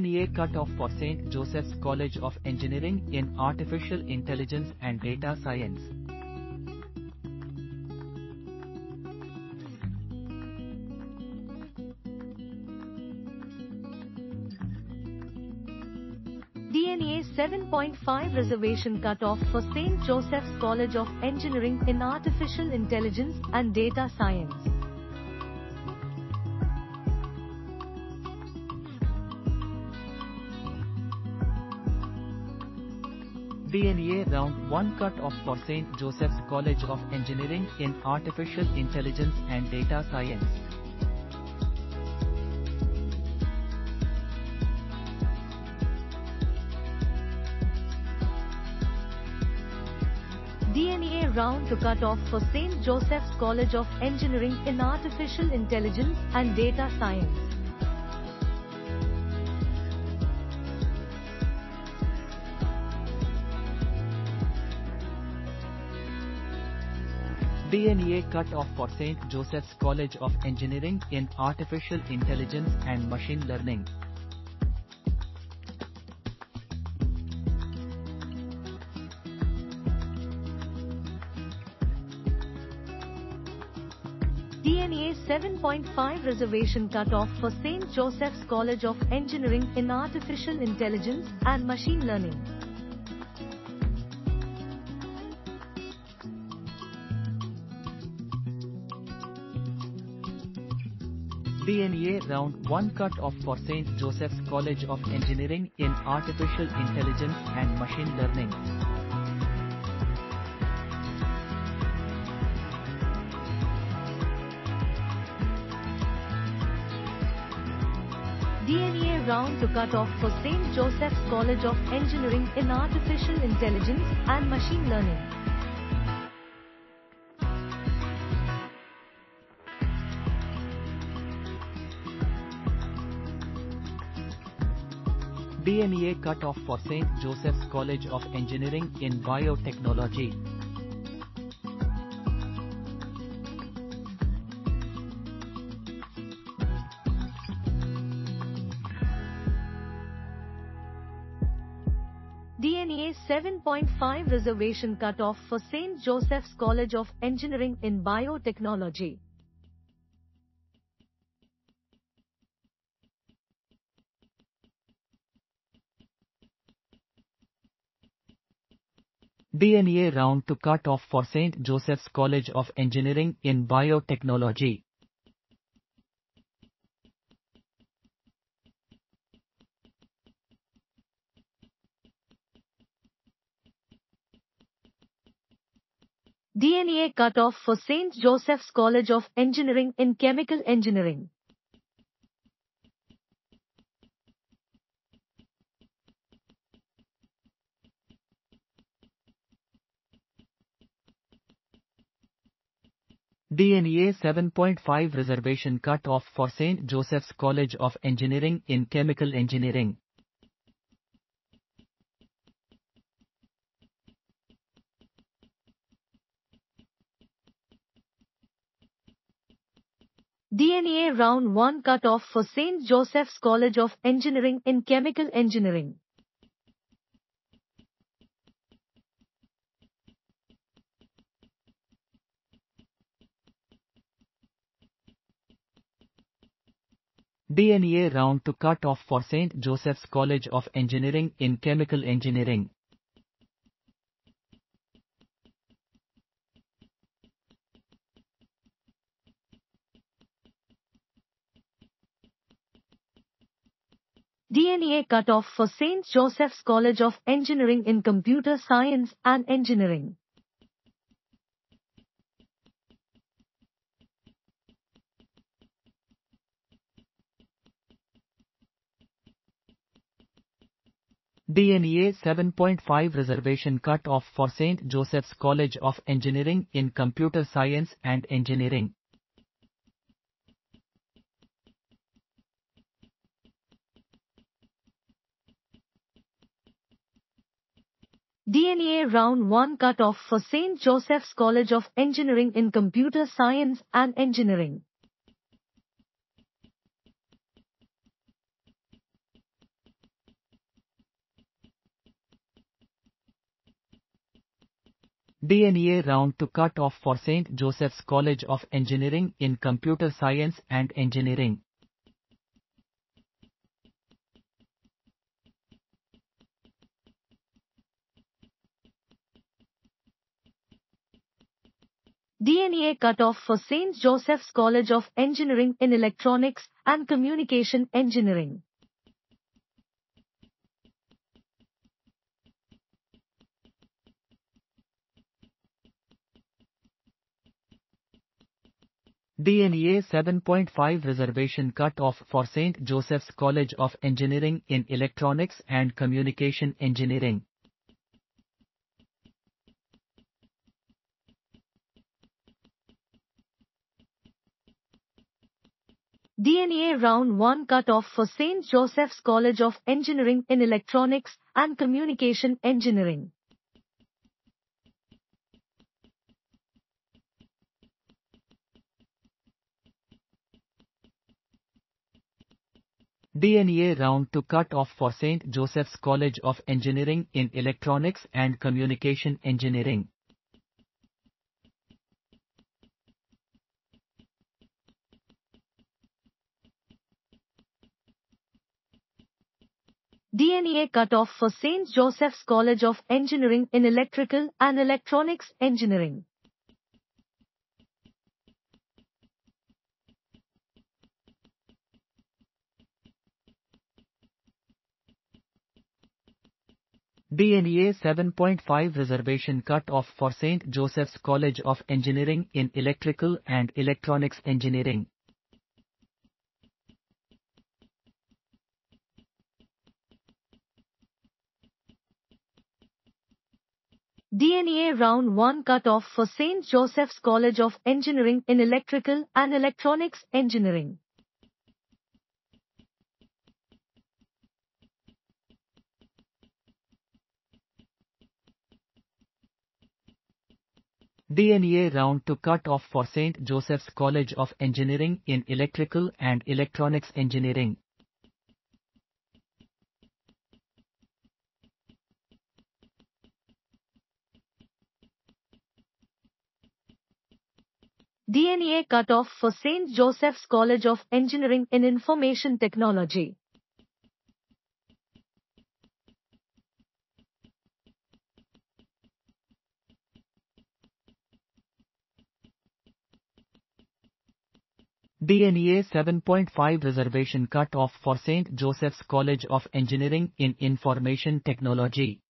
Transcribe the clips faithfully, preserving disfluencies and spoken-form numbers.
T N E A cut-off for Saint Joseph's College of Engineering in Artificial Intelligence and Data Science. T N E A seven point five reservation cut-off for Saint Joseph's College of Engineering in Artificial Intelligence and Data Science. T N E A Round one cut-off for Saint Joseph's College of Engineering in Artificial Intelligence and Data Science. T N E A Round two cut-off for Saint Joseph's College of Engineering in Artificial Intelligence and Data Science. T N E A cut-off for Saint Joseph's College of Engineering in Artificial Intelligence and Machine Learning. T N E A seven point five reservation cut-off for Saint Joseph's College of Engineering in Artificial Intelligence and Machine Learning. T N E A Round one cut-off for Saint Joseph's College of Engineering in Artificial Intelligence and Machine Learning. T N E A Round two cut-off for Saint Joseph's College of Engineering in Artificial Intelligence and Machine Learning. T N E A cut-off for Saint Joseph's College of Engineering in Biotechnology. T N E A seven point five reservation cut-off for Saint Joseph's College of Engineering in Biotechnology. T N E A Round two cut-off for Saint Joseph's College of Engineering in Biotechnology. T N E A cut-off for Saint Joseph's College of Engineering in Chemical Engineering. T N E A seven point five reservation cut-off for Saint Joseph's College of Engineering in Chemical Engineering. T N E A Round one cut-off for Saint Joseph's College of Engineering in Chemical Engineering. T N E A Round two cut-off for Saint Joseph's College of Engineering in Chemical Engineering. T N E A cut-off for Saint Joseph's College of Engineering in Computer Science and Engineering. T N E A seven point five reservation cut-off for Saint Joseph's College of Engineering in Computer Science and Engineering. T N E A Round one cut-off for Saint Joseph's College of Engineering in Computer Science and Engineering. D N A round to cut off for Saint Joseph's College of Engineering in Computer Science and Engineering. D N A cutoff for Saint Joseph's College of Engineering in Electronics and Communication Engineering. D N A seven point five reservation cutoff for Saint Joseph's College of Engineering in Electronics and Communication Engineering. D N A round one cutoff for Saint Joseph's College of Engineering in Electronics and Communication Engineering. D N A round to cut off for Saint Joseph's College of Engineering in Electronics and Communication Engineering. D N A cutoff for Saint Joseph's College of Engineering in Electrical and Electronics Engineering. D N A seven point five reservation cutoff for Saint Joseph's College of Engineering in Electrical and Electronics Engineering. D N A round one cutoff for Saint Joseph's College of Engineering in Electrical and Electronics Engineering. D N A round to cut off for Saint Joseph's College of Engineering in Electrical and Electronics Engineering. D N A cutoff for Saint Joseph's College of Engineering in Information Technology. D N A seven point five reservation cutoff for Saint Joseph's College of Engineering in Information Technology.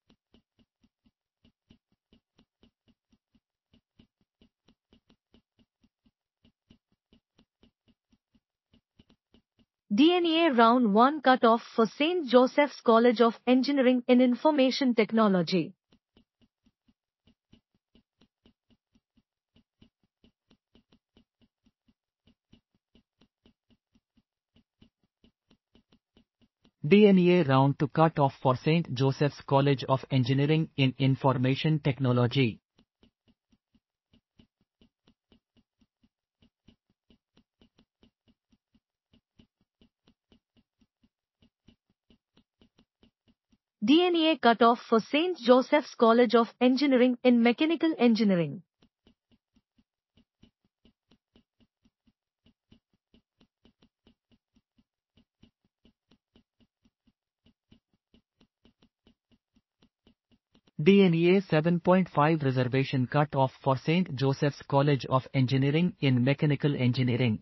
D N A round one cutoff for Saint Joseph's College of Engineering in Information Technology. D N A round to cut off for Saint Joseph's College of Engineering in Information Technology. D N A cutoff for Saint Joseph's College of Engineering in Mechanical Engineering. D N A seven point five reservation cutoff for Saint Joseph's College of Engineering in Mechanical Engineering.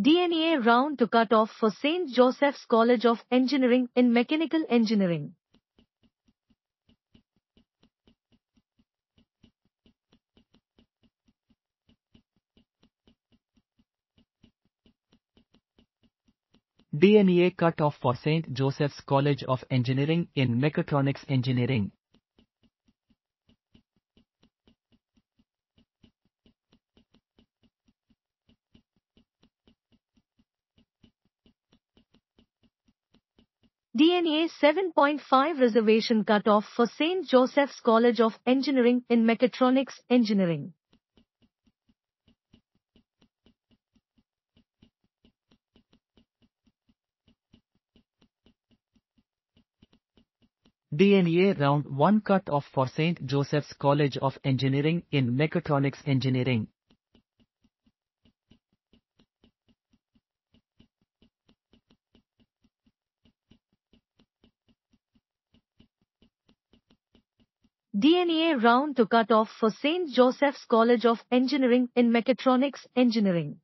D N A round to cutoff for Saint Joseph's College of Engineering in Mechanical Engineering. D N A cutoff for Saint Joseph's College of Engineering in Mechatronics Engineering. D N A seven point five reservation cutoff for Saint Joseph's College of Engineering in Mechatronics Engineering. D N A Round one Cut-Off for Saint Joseph's College of Engineering in Mechatronics Engineering. D N A Round two Cut-Off for Saint Joseph's College of Engineering in Mechatronics Engineering.